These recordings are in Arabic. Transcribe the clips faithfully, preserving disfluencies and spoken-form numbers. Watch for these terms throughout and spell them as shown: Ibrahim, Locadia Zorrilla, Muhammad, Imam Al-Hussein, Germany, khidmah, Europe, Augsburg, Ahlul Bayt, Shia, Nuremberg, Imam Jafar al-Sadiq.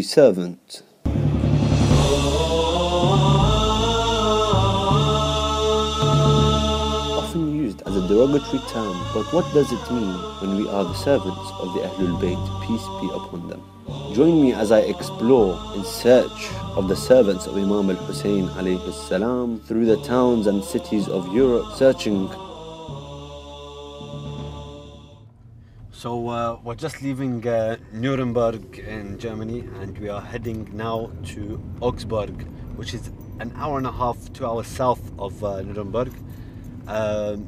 a servant. Often used as a derogatory term, but what does it mean when we are the servants of the Ahlul Bayt, peace be upon them? Join me as I explore in search of the servants of Imam Al-Hussein alayhi salam through the towns and cities of Europe, searching. So uh, we're just leaving uh, Nuremberg in Germany, and we are heading now to Augsburg, which is an hour and a half, two hours south of uh, Nuremberg. Um,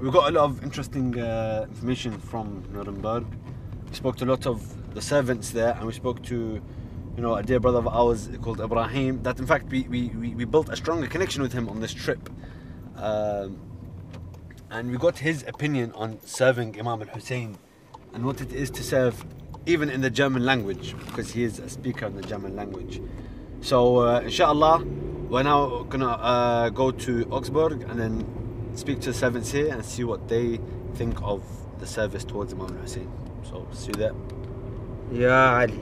we got a lot of interesting uh, information from Nuremberg. We spoke to a lot of the servants there, and we spoke to, you know, a dear brother of ours called Ibrahim, that in fact we, we, we built a stronger connection with him on this trip. Um, and we got his opinion on serving Imam Al-Hussein and what it is to serve even in the German language, because he is a speaker in the German language. So uh, inshallah, we're now gonna uh, go to Augsburg and then speak to the servants here and see what they think of the service towards Imam Hussein. So let's do that. Ya Ali.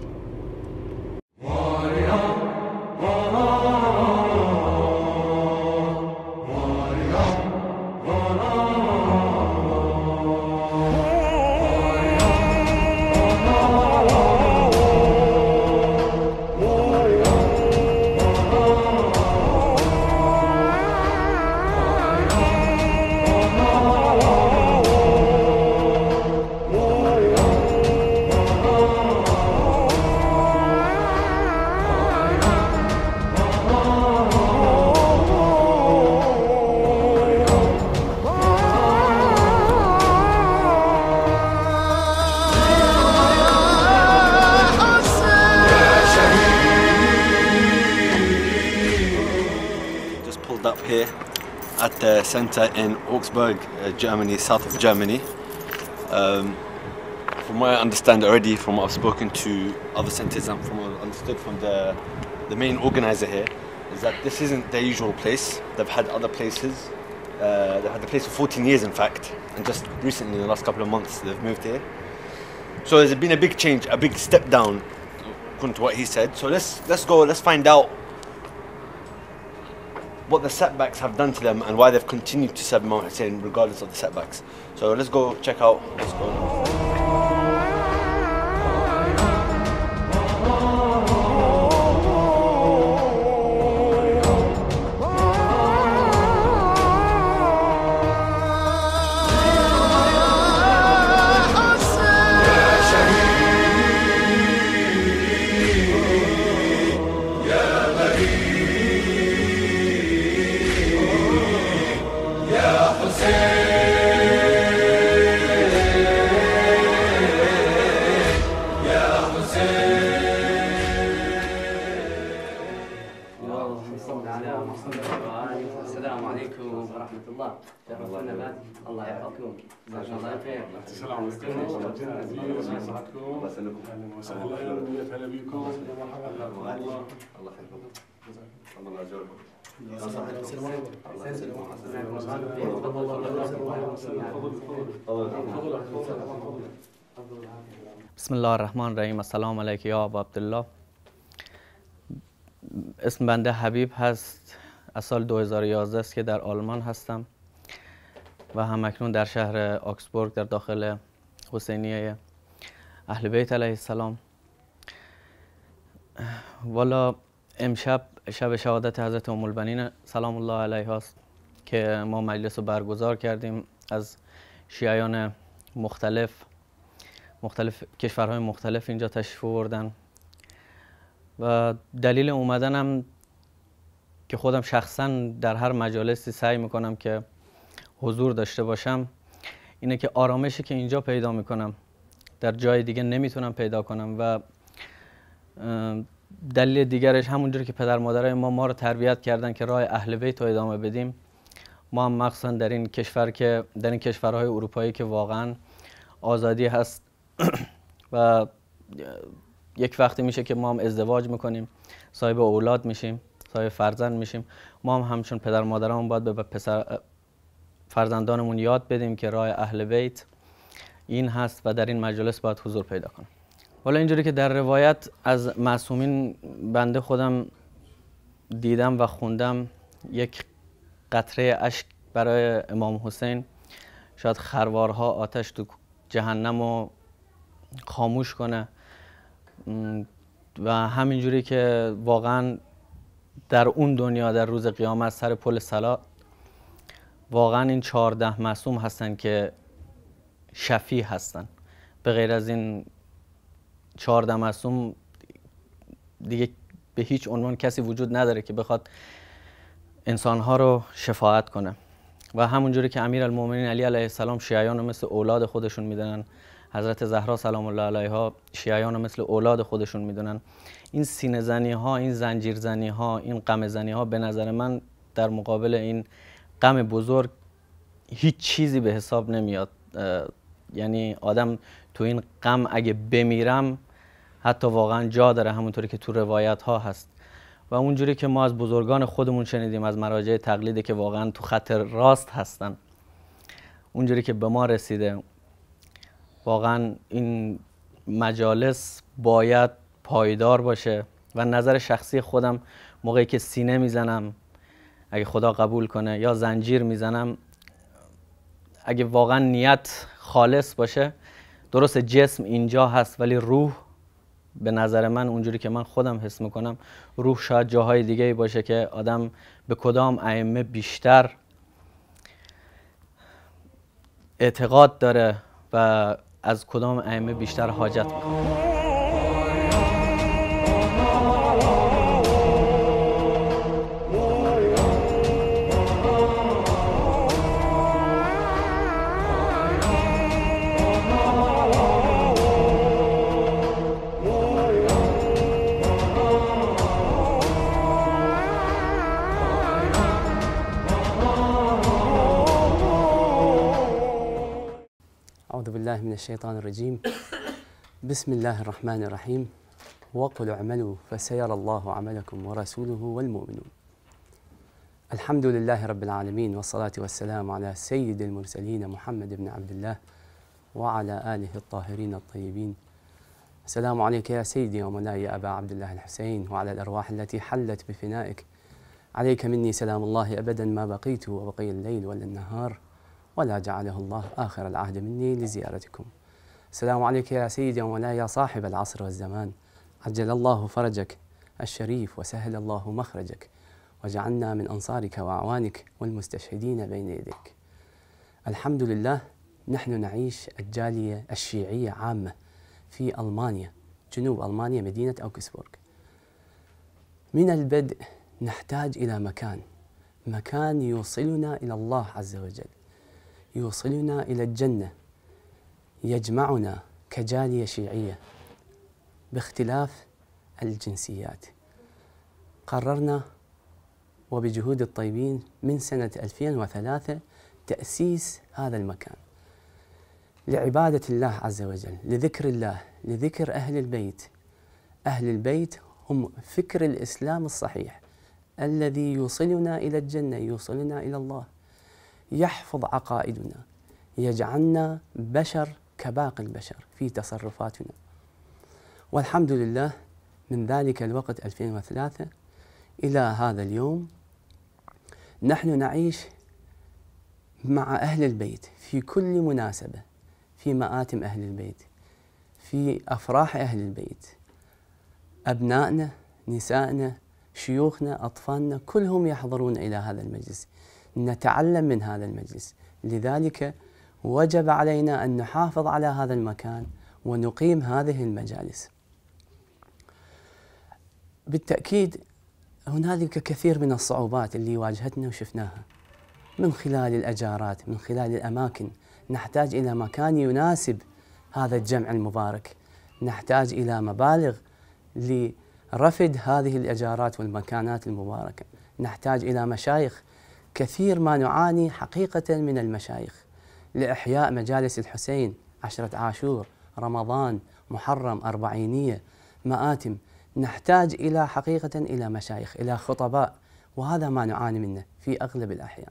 Up here at the center in Augsburg, uh, Germany, south of Germany. Um, from what I understand already, from what I've spoken to other centers and from what I've understood from the, the main organizer here, is that this isn't their usual place. They've had other places. Uh, they've had the place for fourteen years, in fact, and just recently, in the last couple of months, they've moved here. So there's been a big change, a big step down, according to what he said. So let's let's go, let's find out what the setbacks have done to them and why they've continued to serve Imam Hussein regardless of the setbacks. So let's go check out what's going on. بسم الله الرحمن الرحیم. السلام علیکم یا ابا عبدالله. اسم بنده حبیب هست. از سال دو هزار و یازده است که در آلمان هستم و همکنون در شهر آکسبورگ در داخل حسینیه اهل بیت علیه السلام. والا امشب شب شهادت حضرت ام البنین سلام الله علیها است که ما مجلس رو برگزار کردیم از شیعیان مختلف مختلف کشورهای مختلف اینجا تشریف آوردن و دلیل اومدنم که خودم شخصا در هر مجالسی سعی میکنم که حضور داشته باشم اینه که آرامشی که اینجا پیدا میکنم در جای دیگه نمیتونم پیدا کنم و دلیل دیگرش همونجور که پدر مادرای ما ما رو تربیت کردن که راه اهل بیت رو ادامه بدیم، ما هم مخصوصا در این کشور که در این کشورهای اروپایی که واقعا آزادی هست و یک وقتی میشه که ما هم ازدواج میکنیم، صاحب اولاد میشیم، صاحب فرزند میشیم، ما هم همچون پدر مادرامون باید به پسر فرزندانمون یاد بدیم که راه اهل بیت این هست و در این مجلس باید حضور پیدا کنیم. حالا اینجوری که در روایت از معصومین بنده خودم دیدم و خوندم، یک قطره اشک برای امام حسین شاید خروارها آتش تو جهنم رو خاموش کنه و همینجوری که واقعا در اون دنیا در روز قیامت سر پل صلات واقعا این چهارده معصوم هستن که شفیع هستن. به غیر از این چهارده معصوم دیگه به هیچ عنوان کسی وجود نداره که بخواد انسانها رو شفاعت کنه. و همونجوری که امیر المؤمنین علی علیه السلام شیعیان رو مثل اولاد خودشون میدونن، حضرت زهرا سلام الله علیها شیعیان رو مثل اولاد خودشون میدونن، این سینه زنی ها، این زنجیر زنی ها، این قمه زنی ها به نظر من در مقابل این غم بزرگ هیچ چیزی به حساب نمیاد. یعنی آدم تو این غم اگه بمیرم حتی واقعا جا داره، همونطوری که تو روایت ها هست و اونجوری که ما از بزرگان خودمون شنیدیم، از مراجع تقلیدی که واقعا تو خط راست هستن، اونجوری که به ما رسیده واقعا این مجالس باید پایدار باشه. و نظر شخصی خودم موقعی که سینه میزنم اگه خدا قبول کنه یا زنجیر میزنم، اگه واقعا نیت خالص باشه، درست جسم اینجا هست ولی روح به نظر من اونجوری که من خودم حس میکنم روح شاید جاهای دیگه باشه که آدم به کدام ائمه بیشتر اعتقاد داره و از کدام ائمه بیشتر حاجت میکنه. بالله من الشيطان الرجيم. بسم الله الرحمن الرحيم. وقل اعملوا فسيرى الله عملكم ورسوله والمؤمنون. الحمد لله رب العالمين والصلاة والسلام على سيد المرسلين محمد بن عبد الله وعلى آله الطاهرين الطيبين. السلام عليك يا سيدي ومولاي يا أبا عبد الله الحسين وعلى الأرواح التي حلت بفنائك، عليك مني سلام الله أبدا ما بقيت وبقي الليل ولا النهار ولا جعله الله آخر العهد مني لزيارتكم. السلام عليك يا سيدي ومولاي يا صاحب العصر والزمان، عجل الله فرجك الشريف وسهل الله مخرجك وجعلنا من أنصارك وأعوانك والمستشهدين بين يديك. الحمد لله، نحن نعيش الجالية الشيعية عامة في ألمانيا، جنوب ألمانيا، مدينة أوغسبورغ. من البدء نحتاج إلى مكان، مكان يوصلنا إلى الله عز وجل، يوصلنا إلى الجنة، يجمعنا كجالية شيعية باختلاف الجنسيات. قررنا وبجهود الطيبين من سنة ألفين وثلاثة تأسيس هذا المكان لعبادة الله عز وجل، لذكر الله، لذكر أهل البيت. أهل البيت هم فكر الإسلام الصحيح الذي يوصلنا إلى الجنة، يوصلنا إلى الله، يحفظ عقائدنا، يجعلنا بشر كباقي البشر في تصرفاتنا. والحمد لله من ذلك الوقت ألفين وثلاثة إلى هذا اليوم نحن نعيش مع أهل البيت في كل مناسبة، في مآتم أهل البيت، في أفراح أهل البيت، أبنائنا، نسائنا، شيوخنا، أطفالنا، كلهم يحضرون إلى هذا المجلس، نتعلم من هذا المجلس. لذلك وجب علينا أن نحافظ على هذا المكان ونقيم هذه المجالس. بالتأكيد هنالك كثير من الصعوبات اللي واجهتنا وشفناها من خلال الأجارات، من خلال الأماكن. نحتاج إلى مكان يناسب هذا الجمع المبارك، نحتاج إلى مبالغ لرفد هذه الأجارات والمكانات المباركة، نحتاج إلى مشايخ. كثير ما نعاني حقيقة من المشايخ لإحياء مجالس الحسين، عشرة عاشور، رمضان، محرم، أربعينية، مآتم، نحتاج إلى حقيقة إلى مشايخ، إلى خطباء، وهذا ما نعاني منه في أغلب الأحيان.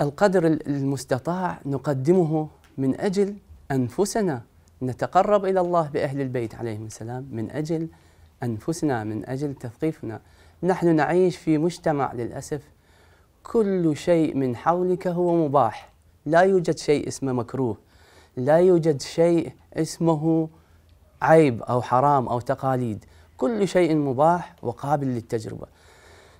القدر المستطاع نقدمه من أجل أنفسنا نتقرب إلى الله بأهل البيت عليهم السلام من أجل أنفسنا، من أجل تثقيفنا. نحن نعيش في مجتمع للأسف كل شيء من حولك هو مباح، لا يوجد شيء اسمه مكروه، لا يوجد شيء اسمه عيب أو حرام أو تقاليد، كل شيء مباح وقابل للتجربة.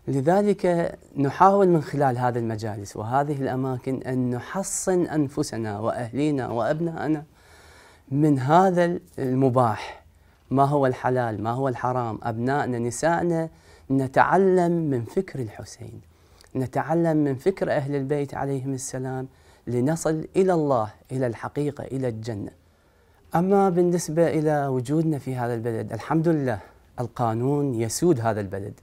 لذلك نحاول من خلال هذا المجالس وهذه الأماكن أن نحصن أنفسنا وأهلينا وأبنائنا من هذا المباح، ما هو الحلال، ما هو الحرام. أبنائنا، نسائنا، نتعلم من فكر الحسين، نتعلم من فكر أهل البيت عليهم السلام لنصل إلى الله، إلى الحقيقة، إلى الجنة. أما بالنسبة إلى وجودنا في هذا البلد، الحمد لله القانون يسود هذا البلد.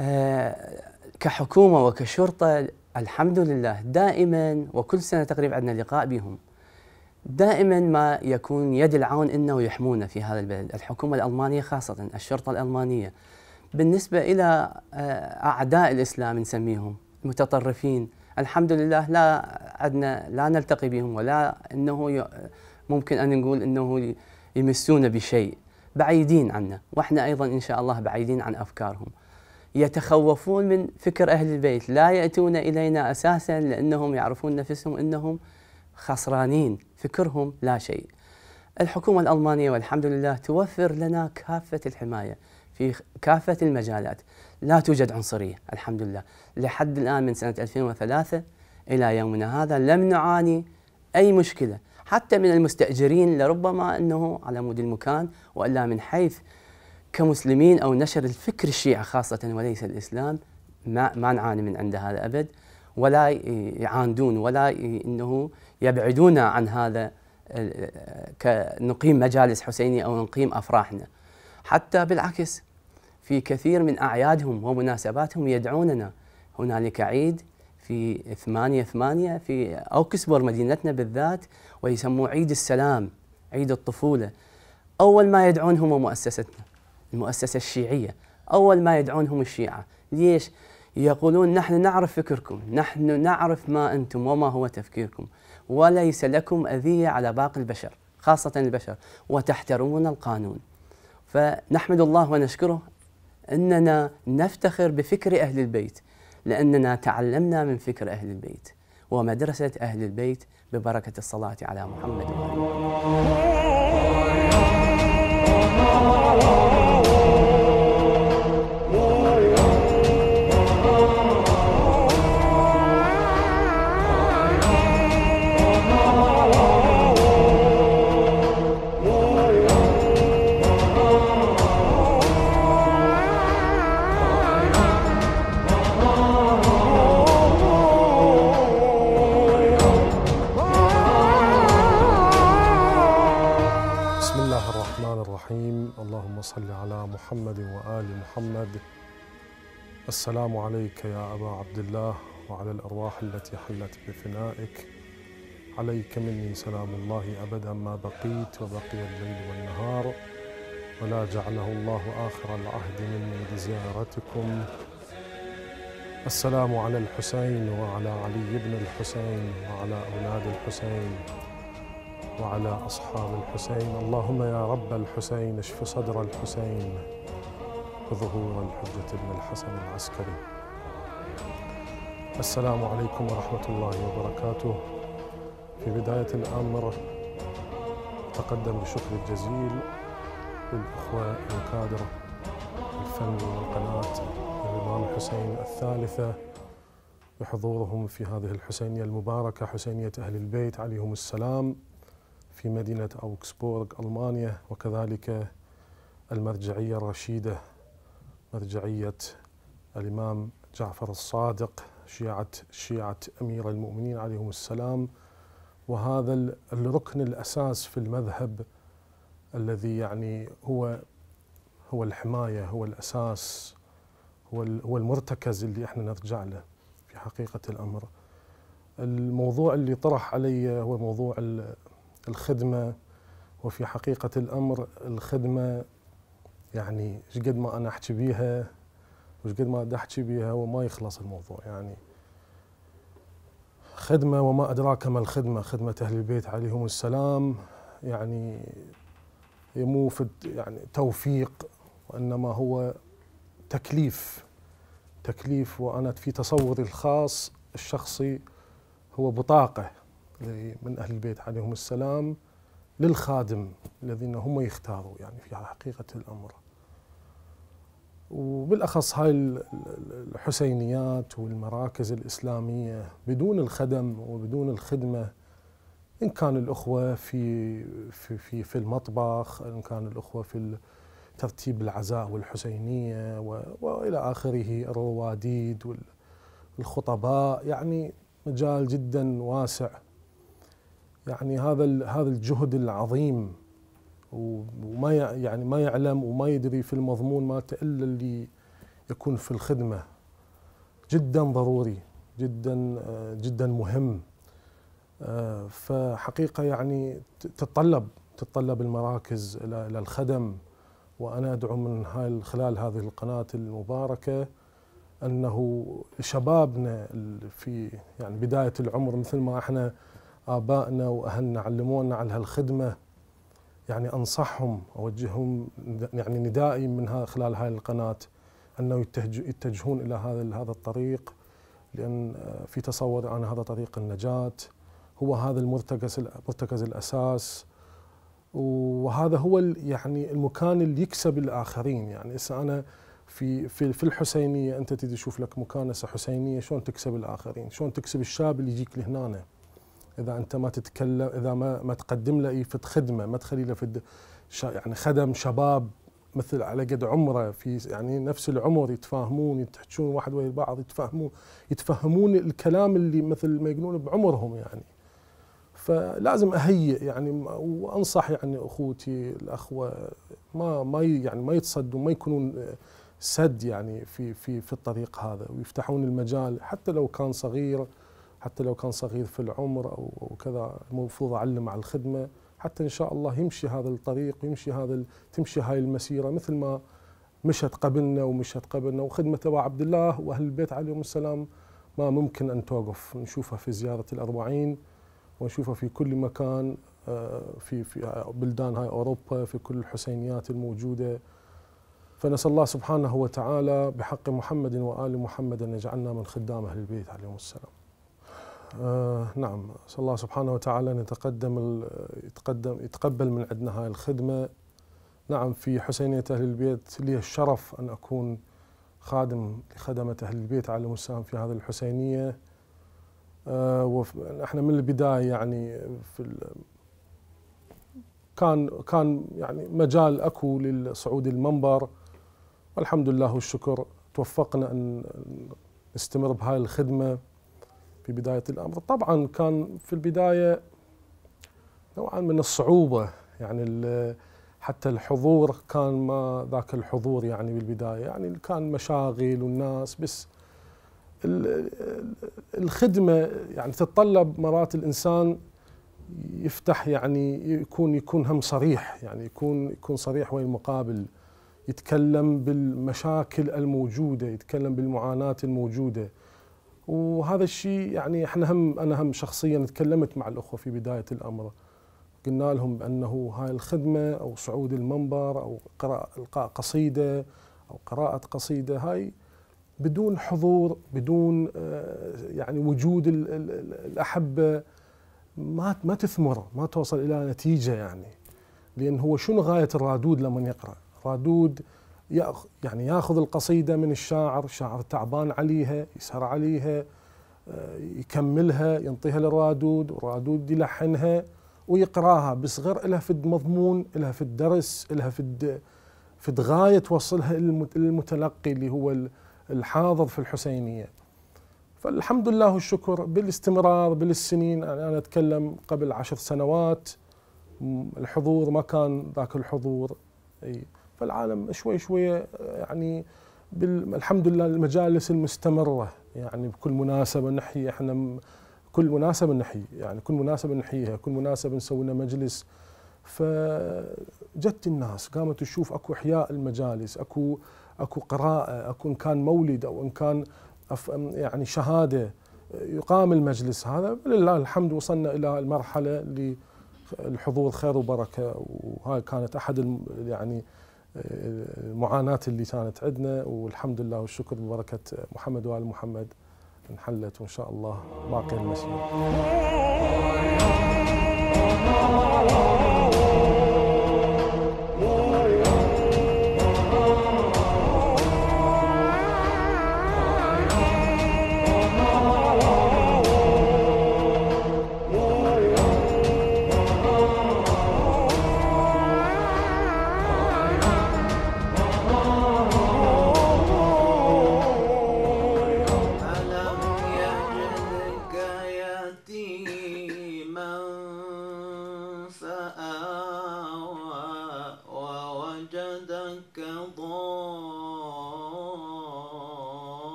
أه كحكومة وكشرطة الحمد لله دائما، وكل سنة تقريبا عندنا لقاء بهم، دائما ما يكون يد العون إنه يحمونا في هذا البلد، الحكومة الألمانية خاصة، الشرطة الألمانية. بالنسبة إلى أعداء الإسلام نسميهم المتطرفين، الحمد لله لا عندنا، لا نلتقي بهم، ولا أنه ممكن أن نقول أنه يمسونا بشيء، بعيدين عنا، وإحنا أيضا إن شاء الله بعيدين عن أفكارهم. يتخوفون من فكر أهل البيت، لا يأتون إلينا أساسا لأنهم يعرفون نفسهم أنهم خسرانين، فكرهم لا شيء. الحكومة الألمانية والحمد لله توفر لنا كافة الحماية في كافة المجالات، لا توجد عنصرية الحمد لله. لحد الآن من سنة ألفين وثلاثة إلى يومنا هذا لم نعاني أي مشكلة، حتى من المستأجرين، لربما أنه على مود المكان، وإلا من حيث كمسلمين أو نشر الفكر الشيعي خاصة وليس الإسلام، ما, ما نعاني من عند هذا أبد، ولا يعاندون ولا أنه يبعدونا عن هذا كنقيم مجالس حسيني أو نقيم أفراحنا. حتى بالعكس في كثير من أعيادهم ومناسباتهم يدعوننا. هنالك عيد في ثمانية ثمانية في أوكسبورغ مدينتنا بالذات، ويسموه عيد السلام، عيد الطفولة. أول ما يدعونهم مؤسستنا، المؤسسة الشيعية، أول ما يدعونهم الشيعة. ليش؟ يقولون نحن نعرف فكركم، نحن نعرف ما أنتم وما هو تفكيركم، وليس لكم أذية على باقي البشر، خاصة البشر، وتحترمون القانون. فنحمد الله ونشكره أننا نفتخر بفكر أهل البيت، لأننا تعلمنا من فكر أهل البيت ومدرسة أهل البيت، ببركة الصلاة على محمد وآله. اللهم صل على محمد وآل محمد. السلام عليك يا أبا عبد الله وعلى الأرواح التي حلت بفنائك، عليك مني سلام الله أبدا ما بقيت وبقي الليل والنهار، ولا جعله الله آخر العهد مني بزيارتكم. السلام على الحسين وعلى علي بن الحسين وعلى أولاد الحسين وعلى أصحاب الحسين. اللهم يا رب الحسين اشف صدر الحسين بظهور الحجة بن الحسن العسكري. السلام عليكم ورحمة الله وبركاته. في بداية الأمر أتقدم بشكر الجزيل للأخوة الكادر الفني من قناة الإمام الحسين الثالثة بحضورهم في هذه الحسينية المباركة، حسينية أهل البيت عليهم السلام في مدينة أوغسبورغ ألمانيا، وكذلك المرجعية الرشيدة، مرجعية الإمام جعفر الصادق، شيعة شيعة أمير المؤمنين عليهم السلام. وهذا الركن الأساس في المذهب الذي يعني هو هو الحماية، هو الأساس، هو هو المرتكز اللي احنا نرجع له في حقيقة الأمر. الموضوع اللي طرح علي هو موضوع الخدمة، وفي حقيقة الأمر الخدمة يعني ايش قد ما أنا أحكي بيها وايش قد ما أحكي بيها وما يخلص الموضوع. يعني خدمة، وما أدراك ما الخدمة، خدمة أهل البيت عليهم السلام يعني موفد يعني توفيق، وإنما هو تكليف تكليف وأنا في تصوري الخاص الشخصي هو بطاقة من أهل البيت عليهم السلام للخادم الذين هم يختاروا يعني في حقيقة الأمر. وبالأخص هاي الحسينيات والمراكز الإسلامية بدون الخدم وبدون الخدمة، إن كان الأخوة في في في, في المطبخ، إن كان الأخوة في ترتيب العزاء والحسينية وإلى آخره، الرواديد والخطباء، يعني مجال جدا واسع. يعني هذا هذا الجهد العظيم، وما يعني ما يعلم وما يدري في المضمون ما إلا اللي يكون في الخدمة، جدا ضروري جدا جدا مهم. فحقيقة يعني تتطلب تتطلب المراكز إلى الخدم، وأنا أدعو من هاي خلال هذه القناة المباركة أنه شبابنا في يعني بداية العمر، مثل ما احنا آبائنا وأهلنا علمونا على هالخدمة، يعني أنصحهم أوجههم يعني ندائي من خلال هاي القناة أنه يتجهون إلى هذا هذا الطريق، لأن في تصور أنا هذا طريق النجاة، هو هذا المرتكز المرتكز الأساس، وهذا هو يعني المكان اللي يكسب الآخرين. يعني إذا أنا في في في الحسينية، أنت تدي تشوف لك مكان هسه حسينية شلون تكسب الآخرين، شلون تكسب الشاب اللي يجيك لهنا، إذا أنت ما تتكلم، إذا ما ما تقدم له في خدمة، ما تخلي له في يعني خدم شباب مثل على قد عمره، في يعني نفس العمر يتفاهمون، يتحجون واحد ويا بعض، يتفاهمون يتفهمون الكلام اللي مثل ما يقولون بعمرهم يعني. فلازم أهيئ يعني، وأنصح يعني أخوتي الأخوة ما ما يعني ما يتصدوا، ما يكونون سد يعني في في في الطريق هذا، ويفتحون المجال حتى لو كان صغير، حتى لو كان صغير في العمر أو كذا. المفروض أعلم على الخدمة حتى إن شاء الله يمشي هذا الطريق، ويمشي هذا تمشي هاي المسيرة مثل ما مشت قبلنا ومشت قبلنا. وخدمة أبو عبد الله وأهل البيت عليهم السلام ما ممكن أن توقف، نشوفها في زيارة الأربعين، ونشوفها في كل مكان في في بلدان هاي أوروبا، في كل الحسينيات الموجودة. فنسأل الله سبحانه وتعالى بحق محمد وآل محمد أن يجعلنا من خدام أهل البيت عليهم السلام. آه نعم، نسأل الله سبحانه وتعالى أن يتقدم يتقدم يتقبل من عندنا هاي الخدمة. نعم، في حسينية أهل البيت لي الشرف أن أكون خادم لخدمة أهل البيت عليهم السلام في هذه الحسينية. آه ونحن من البداية يعني في كان كان يعني مجال أكو للصعود المنبر، والحمد لله والشكر توفقنا أن نستمر بهاي الخدمة. في بداية الأمر طبعا كان في البداية نوعا من الصعوبة، يعني حتى الحضور كان ما ذاك الحضور يعني بالبداية، يعني كان مشاغل والناس، بس الخدمة يعني تتطلب مرات الإنسان يفتح، يعني يكون يكون هم صريح، يعني يكون يكون صريح ويا المقابل، يتكلم بالمشاكل الموجودة، يتكلم بالمعاناة الموجودة. وهذا الشيء يعني احنا هم انا هم شخصيا تكلمت مع الاخوه في بدايه الامر، قلنا لهم بانه هاي الخدمه او صعود المنبر او قراءه القاء قصيده او قراءه قصيده، هاي بدون حضور، بدون يعني وجود الاحبه ما ما تثمر، ما توصل الى نتيجه. يعني لان هو شنو غايه الرادود لمن يقرا؟ رادود يعني ياخذ القصيده من الشاعر، شاعر تعبان عليها، يسهر عليها، يكملها، ينطيها للرادود، والرادود يلحنها ويقراها، بس غير الها في مضمون، الها في الدرس، الها في في غايه توصلها للمتلقي اللي هو الحاضر في الحسينيه. فالحمد لله والشكر بالاستمرار بالسنين، يعني انا اتكلم قبل عشر سنوات الحضور ما كان ذاك الحضور، اي فالعالم شوي شوي يعني الحمد لله المجالس المستمرة، يعني بكل مناسبة نحيي احنا، كل مناسبة نحيي يعني كل مناسبة نحييها، كل مناسبة نسوي لنا مجلس. فجت الناس قامت تشوف اكو احياء المجالس، اكو اكو قراءة، اكو ان كان مولد او ان كان يعني شهادة يقام المجلس هذا. لله الحمد وصلنا الى المرحلة اللي الحضور خير وبركه، وهاي كانت احد يعني المعاناه اللي كانت عندنا، والحمد لله والشكر ببركه محمد وال محمد انحلت وان شاء الله باقي المسير.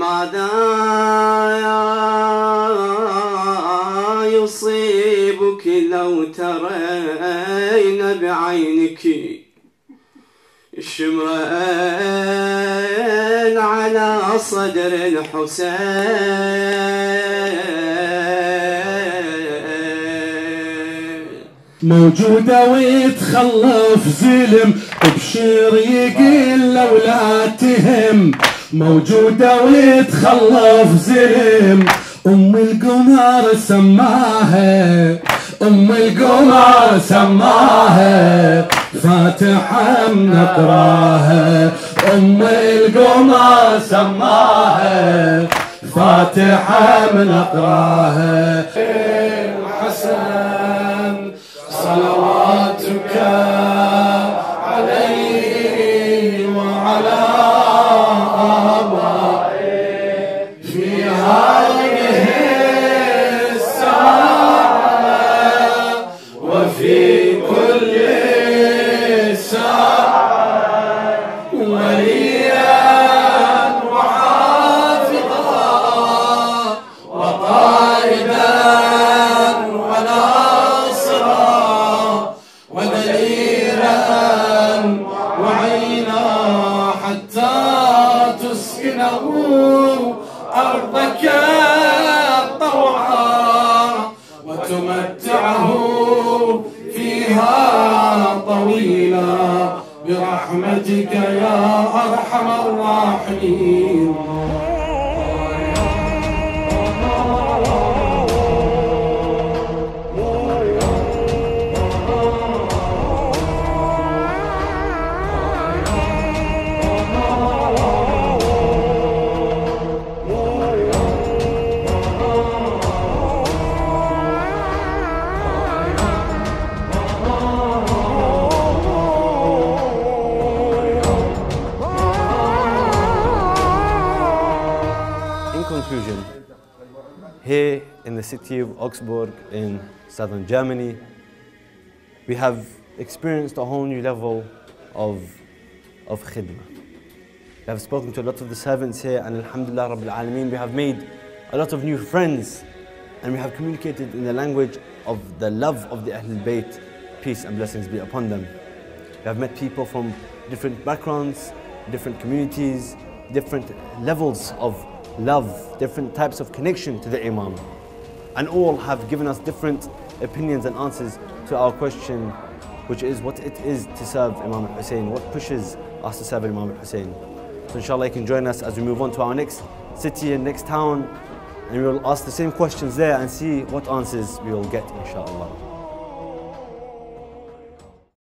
ماذا يصيبك لو ترين بعينك شمران على صدر الحسين موجودة ويتخلف زلم وبشير يقل لو لا تهم موجودة ويتخلف زلم أم القمر سماها أم القمر سماها فاتحة نقراها أم القمر سماها فاتحة نقراها الحسن صلواتك عليه وعلى برحمتك يا أرحم الراحمين. Here in the city of Augsburg in southern Germany, we have experienced a whole new level of, of khidmah. We have spoken to a lot of the servants here and alhamdulillah Rabbil Alameen, we have made a lot of new friends and we have communicated in the language of the love of the Ahlul Bayt, peace and blessings be upon them. We have met people from different backgrounds, different communities, different levels of love, different types of connection to the Imam, and all have given us different opinions and answers to our question, which is what it is to serve Imam al-Hussein, what pushes us to serve Imam al-Hussein. So inshallah you can join us as we move on to our next city and next town, and we will ask the same questions there and see what answers we will get inshallah.